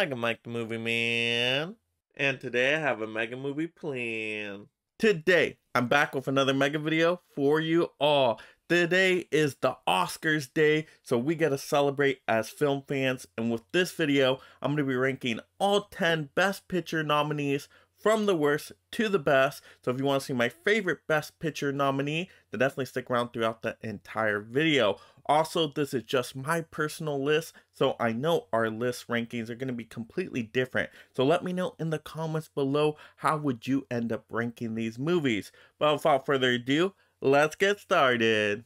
like a Mike the Movie Man, and today I have a mega movie plan. Today, I'm back with another mega video for you all. Today is the Oscars day, so we gotta celebrate as film fans, and with this video, I'm gonna be ranking all 10 Best Picture nominees from the worst to the best. So if you want to see my favorite Best Picture nominee, then definitely stick around throughout the entire video. Also, this is just my personal list, so I know our list rankings are going to be completely different. So let me know in the comments below, how would you end up ranking these movies? But without further ado, let's get started.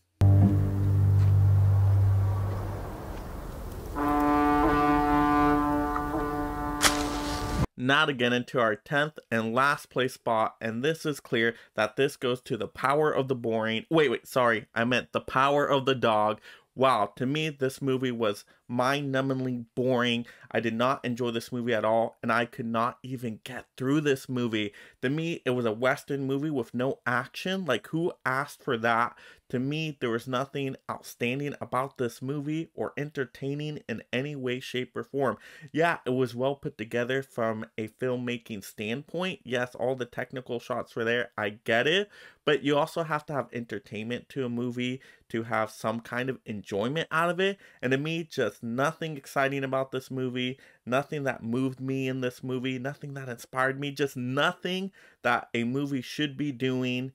Now to get into our 10th and last place spot, and this is clear that this goes to The Power of the Boring. Wait, sorry, I meant The Power of the Dog. Wow, to me, this movie was mind-numbingly boring. I did not enjoy this movie at all, and I could not even get through this movie. To me, it was a Western movie with no action. Like, who asked for that? To me, there was nothing outstanding about this movie or entertaining in any way, shape, or form. Yeah, it was well put together from a filmmaking standpoint. Yes, all the technical shots were there. I get it. But you also have to have entertainment to a movie to have some kind of enjoyment out of it. And to me, just nothing exciting about this movie. Nothing that moved me in this movie. Nothing that inspired me. Just nothing that a movie should be doing.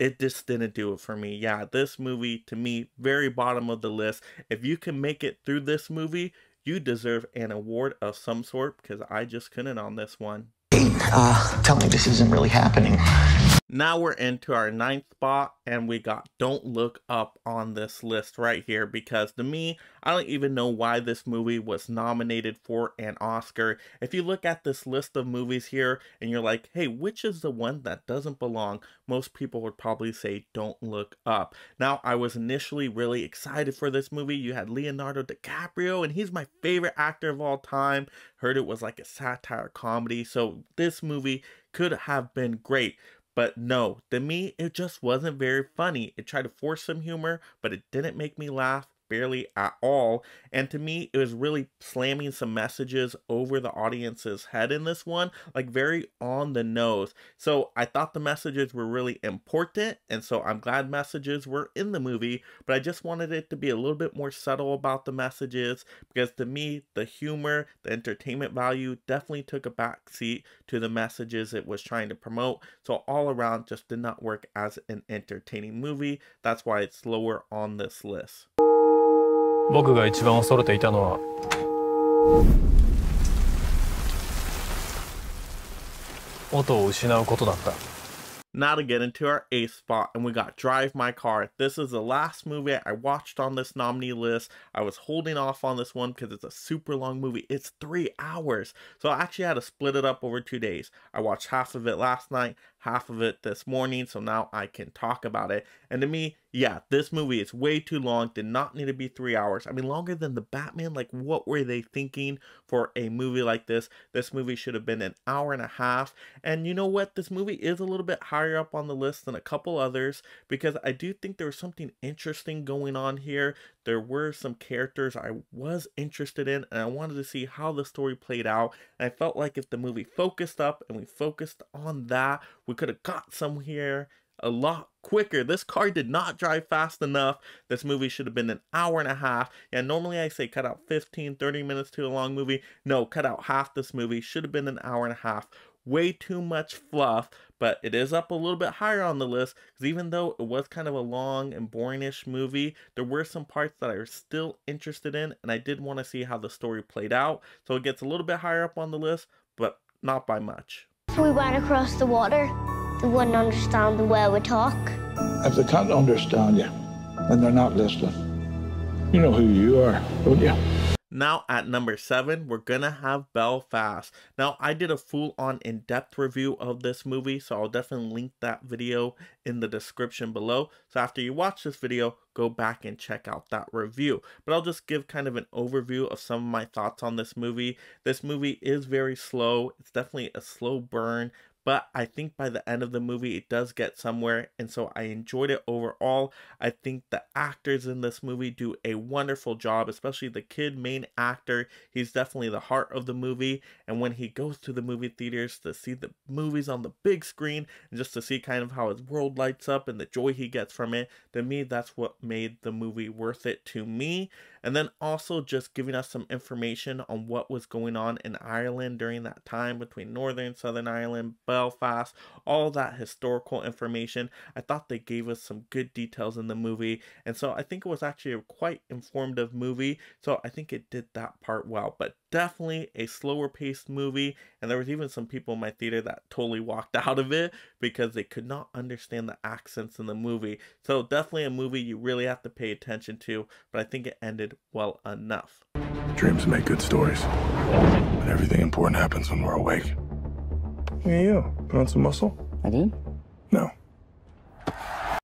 It just didn't do it for me. Yeah, this movie, to me, very bottom of the list. If you can make it through this movie, you deserve an award of some sort, because I just couldn't on this one. Tell me this isn't really happening. Now we're into our 9th spot, and we got Don't Look Up on this list right here, because to me, I don't even know why this movie was nominated for an Oscar. If you look at this list of movies here and you're like, hey, which is the one that doesn't belong? Most people would probably say Don't Look Up. Now, I was initially really excited for this movie. You had Leonardo DiCaprio, and he's my favorite actor of all time. Heard it was like a satire comedy, so this movie could have been great. But no, to me, it just wasn't very funny. It tried to force some humor, but it didn't make me laugh barely at all. And to me, it was really slamming some messages over the audience's head in this one, like very on the nose. So I thought the messages were really important, and so I'm glad messages were in the movie, but I just wanted it to be a little bit more subtle about the messages, because to me, the humor, the entertainment value definitely took a backseat to the messages it was trying to promote. So all around, just did not work as an entertaining movie. That's why it's lower on this list. 僕が一番恐れていたのは音を失うことだった。 Now to get into our 8th spot, and we got Drive My Car. This is the last movie I watched on this nominee list. I was holding off on this one because it's a super long movie. It's 3 hours. So I actually had to split it up over 2 days. I watched half of it last night, half of it this morning, so now I can talk about it. And to me, yeah, this movie is way too long. Did not need to be 3 hours. I mean, longer than The Batman. Like, what were they thinking for a movie like this? This movie should have been an hour and a half. And you know what? This movie is a little bit higher up on the list than a couple others, because I do think there was something interesting going on here. There were some characters I was interested in, and I wanted to see how the story played out. And I felt like if the movie focused up and we focused on that, we could have got somewhere a lot quicker. This car did not drive fast enough. This movie should have been an hour and a half. Yeah, normally I say cut out 15, 30 minutes to a long movie. No, cut out half this movie. Should have been an hour and a half. Way too much fluff, but it is up a little bit higher on the list, because even though it was kind of a long and boring-ish movie, there were some parts that I was still interested in, and I did want to see how the story played out. So it gets a little bit higher up on the list, but not by much. We went across the water. They wouldn't understand the way we talk. If they can't understand you, then they're not listening. You know who you are, don't you? Now at number 7, we're gonna have Belfast. Now I did a full-on in-depth review of this movie, so I'll definitely link that video in the description below. So after you watch this video, go back and check out that review. But I'll just give kind of an overview of some of my thoughts on this movie. This movie is very slow. It's definitely a slow burn, but I think by the end of the movie it does get somewhere, and so I enjoyed it overall. I think the actors in this movie do a wonderful job, especially the kid main actor. He's definitely the heart of the movie, and when he goes to the movie theaters to see the movies on the big screen and just to see kind of how his world lights up and the joy he gets from it, to me that's what made the movie worth it to me. And then also just giving us some information on what was going on in Ireland during that time between Northern and Southern Ireland, Belfast, all that historical information. I thought they gave us some good details in the movie, and so I think it was actually a quite informative movie, so I think it did that part well. But definitely a slower paced movie, and there was even some people in my theater that totally walked out of it because they could not understand the accents in the movie. So definitely a movie you really have to pay attention to, but I think it ended well enough. Dreams make good stories, but everything important happens when we're awake. Hey, you put on some muscle? I did? No.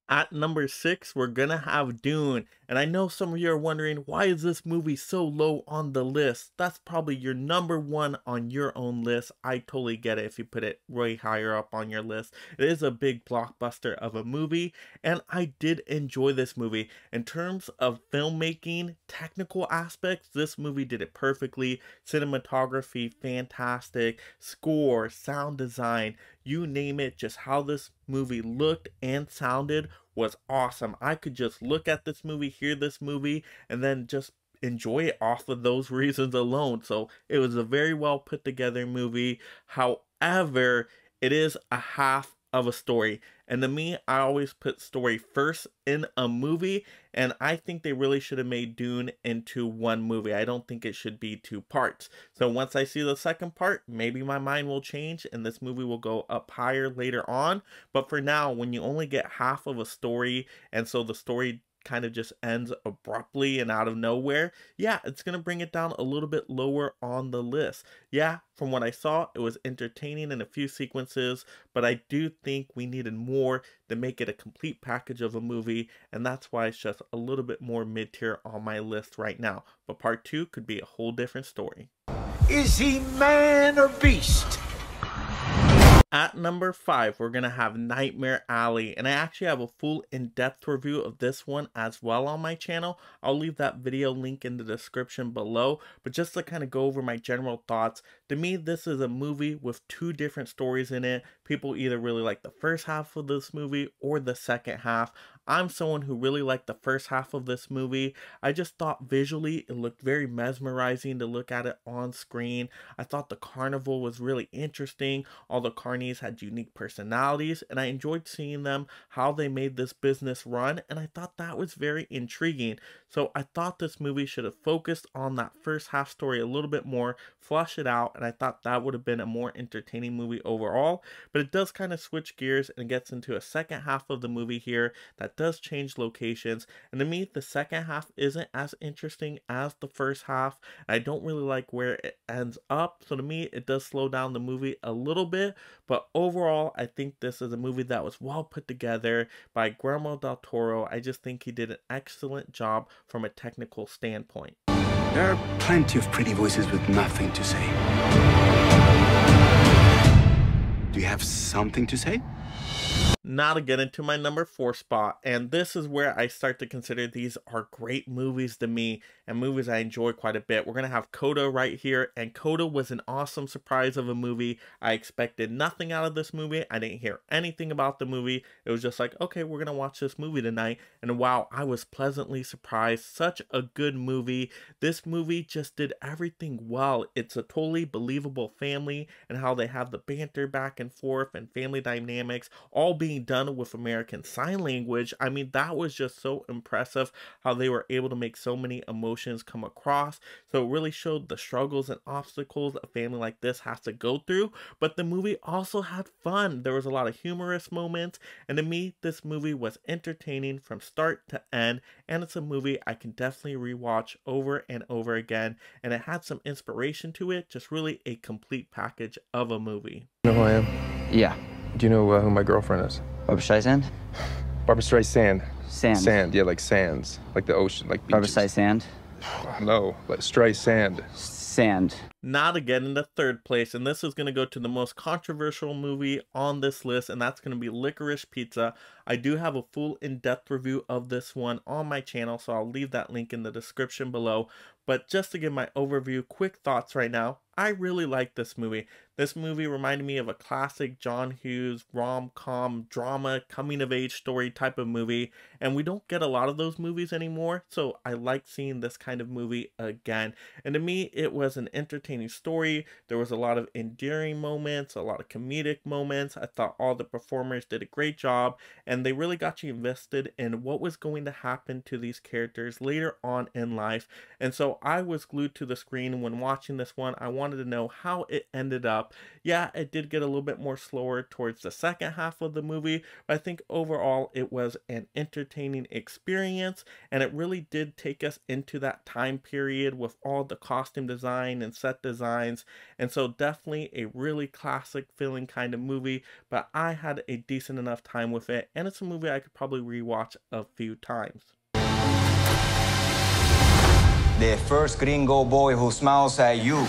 At number 6, we're gonna have Dune. And I know some of you are wondering, why is this movie so low on the list? That's probably your number one on your own list. I totally get it if you put it way higher up on your list. It is a big blockbuster of a movie, and I did enjoy this movie. In terms of filmmaking, technical aspects, this movie did it perfectly. Cinematography, fantastic. Score, sound design, you name it, just how this movie looked and sounded was awesome. I could just look at this movie, hear this movie, and then just enjoy it off of those reasons alone. So it was a very well put together movie. However, it is a half of a story. And to me, I always put story first in a movie, and I think they really should have made Dune into one movie. I don't think it should be two parts. So once I see the second part, maybe my mind will change and this movie will go up higher later on. But for now, when you only get half of a story, and so the story kind of just ends abruptly and out of nowhere, yeah, it's gonna bring it down a little bit lower on the list. Yeah, from what I saw, it was entertaining in a few sequences, but I do think we needed more to make it a complete package of a movie, and that's why it's just a little bit more mid-tier on my list right now. But part 2 could be a whole different story. Is he man or beast? At number 5, we're gonna have Nightmare Alley, and I actually have a full in-depth review of this one as well on my channel. I'll leave that video link in the description below, but just to kind of go over my general thoughts, to me this is a movie with two different stories in it. People either really like the first half of this movie or the second half. I'm someone who really liked the first half of this movie. I just thought visually it looked very mesmerizing to look at it on screen. I thought the carnival was really interesting. All the carnies had unique personalities, and I enjoyed seeing them, how they made this business run, and I thought that was very intriguing. So I thought this movie should have focused on that first half story a little bit more, flush it out, and I thought that would have been a more entertaining movie overall. But it does kind of switch gears and gets into a second half of the movie here that does change locations, and to me the second half isn't as interesting as the first half. I don't really like where it ends up, so to me it does slow down the movie a little bit. But overall, I think this is a movie that was well put together by Guillermo del Toro. I just think he did an excellent job from a technical standpoint. There are plenty of pretty voices with nothing to say. Do you have something to say? Now to get into my number 4 spot, and this is where I start to consider these are great movies to me and movies I enjoy quite a bit. We're going to have Coda right here, and Coda was an awesome surprise of a movie. I expected nothing out of this movie. I didn't hear anything about the movie. It was just like, okay, we're going to watch this movie tonight, and wow, I was pleasantly surprised. Such a good movie. This movie just did everything well. It's a totally believable family, and how they have the banter back and forth and family dynamics all being done with American Sign Language. I mean, that was just so impressive how they were able to make so many emotions come across. So it really showed the struggles and obstacles a family like this has to go through, but the movie also had fun. There was a lot of humorous moments, and to me this movie was entertaining from start to end, and it's a movie I can definitely rewatch over and over again, and it had some inspiration to it. Just really a complete package of a movie. You know who I am? Yeah. Do you know who my girlfriend is? Barbra Streisand? Barbra Streisand. Sand. Sand, yeah, like sands. Like the ocean, like beaches. Barbra Streisand? No, like Streisand. Sand. not again in the third place. And this is going to go to the most controversial movie on this list, and that's going to be Licorice Pizza. I do have a full in-depth review of this one on my channel, so I'll leave that link in the description below. But just to give my overview, quick thoughts right now, I really like this movie. This movie reminded me of a classic John Hughes rom-com drama coming-of-age story type of movie, and we don't get a lot of those movies anymore, so I like seeing this kind of movie again. And to me, it was an entertaining story. There was a lot of endearing moments, a lot of comedic moments. I thought all the performers did a great job, and they really got you invested in what was going to happen to these characters later on in life. And so I was glued to the screen when watching this one. I wanted to know how it ended up. Yeah, it did get a little bit more slower towards the second half of the movie, but I think overall it was an entertaining experience, and it really did take us into that time period with all the costume design and set designs. And so definitely a really classic feeling kind of movie, but I had a decent enough time with it, and it's a movie I could probably rewatch a few times. The first gringo boy who smiles at you.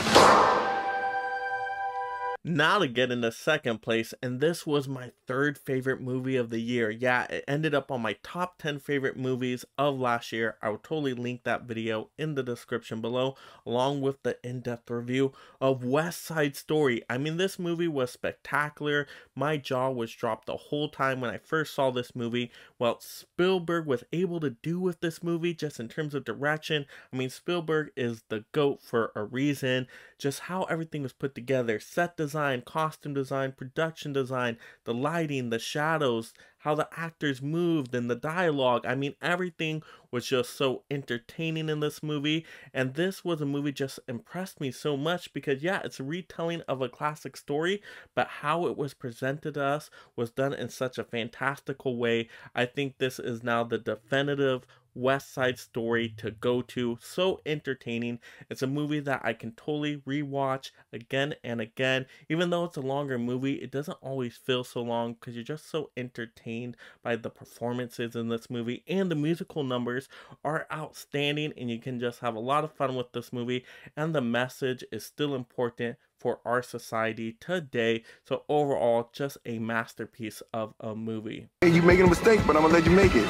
Now to get into second place, and this was my third favorite movie of the year. Yeah, it ended up on my top 10 favorite movies of last year. I will totally link that video in the description below, along with the in-depth review of West Side Story. I mean, this movie was spectacular. My jaw was dropped the whole time when I first saw this movie. What Spielberg was able to do with this movie, just in terms of direction. I mean, Spielberg is the GOAT for a reason. Just how everything was put together, set design, costume design, production design, the lighting, the shadows, how the actors moved, and the dialogue. I mean, everything was just so entertaining in this movie, and this was a movie just impressed me so much because, yeah, it's a retelling of a classic story, but how it was presented to us was done in such a fantastical way. I think this is now the definitive West Side Story to go to. So entertaining. It's a movie that I can totally rewatch again and again. Even though it's a longer movie, it doesn't always feel so long because you're just so entertained by the performances in this movie, and the musical numbers are outstanding, and you can just have a lot of fun with this movie, and the message is still important for our society today. So overall, just a masterpiece of a movie. Hey, you're making a mistake, but I'm gonna let you make it.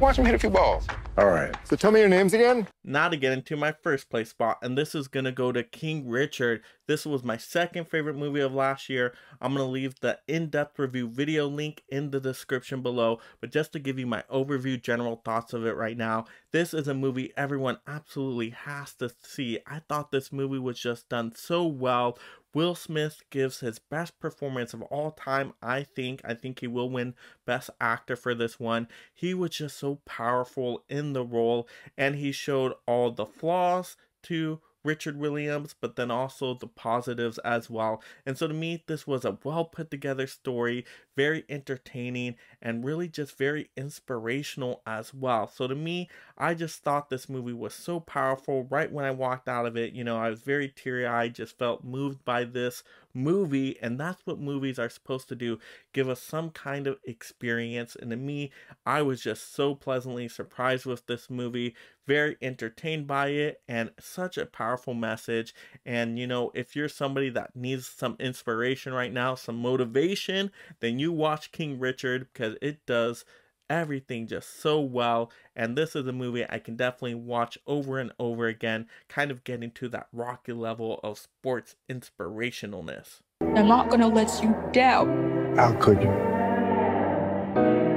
Watch him hit a few balls. All right. So tell me your names again. Now to get into my first place spot, and this is going to go to King Richard. This was my second favorite movie of last year. I'm going to leave the in-depth review video link in the description below, but just to give you my overview, general thoughts of it right now, this is a movie everyone absolutely has to see. I thought this movie was just done so well. Will Smith gives his best performance of all time, I think. I think he will win Best Actor for this one. He was just so powerful in the role, and he showed all the flaws to Richard Williams, but then also the positives as well. And so to me, this was a well put together story, very entertaining, and really just very inspirational as well. So to me, I just thought this movie was so powerful. Right when I walked out of it, you know, I was very teary-eyed, just felt moved by this movie, and that's what movies are supposed to do, give us some kind of experience. And to me, I was just so pleasantly surprised with this movie, very entertained by it, and such a powerful message. And you know, if you're somebody that needs some inspiration right now, some motivation, then you watch King Richard, because it does everything just so well. And this is a movie I can definitely watch over and over again, kind of getting to that Rocky level of sports inspirationalness. I'm not gonna let you down. How could you?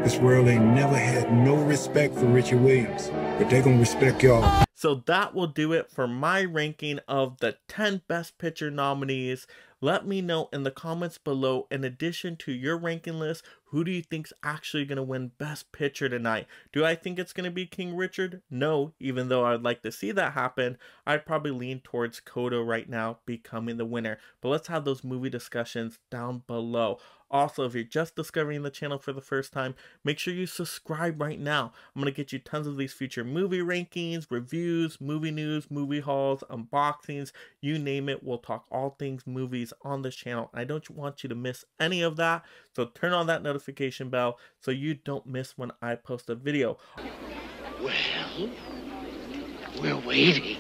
This world ain't never had no respect for Richard Williams, but they gonna respect y'all. So that will do it for my ranking of the 10 Best Picture nominees. Let me know in the comments below, in addition to your ranking list, who do you think's actually going to win Best Picture tonight? Do I think it's going to be King Richard? No, even though I would like to see that happen. I'd probably lean towards Coda right now becoming the winner. But let's have those movie discussions down below. Also, if you're just discovering the channel for the first time, make sure you subscribe right now. I'm going to get you tons of these future movie rankings, reviews, movie news, movie hauls, unboxings, you name it. We'll talk all things movies on this channel. I don't want you to miss any of that. So turn on that notification bell so you don't miss when I post a video. Well, we're waiting.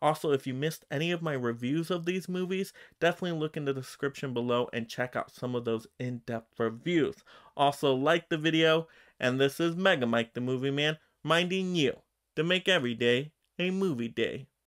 Also, if you missed any of my reviews of these movies, definitely look in the description below and check out some of those in-depth reviews. Also, like the video, and this is Mega Mike the Movie Man, reminding you to make every day a movie day.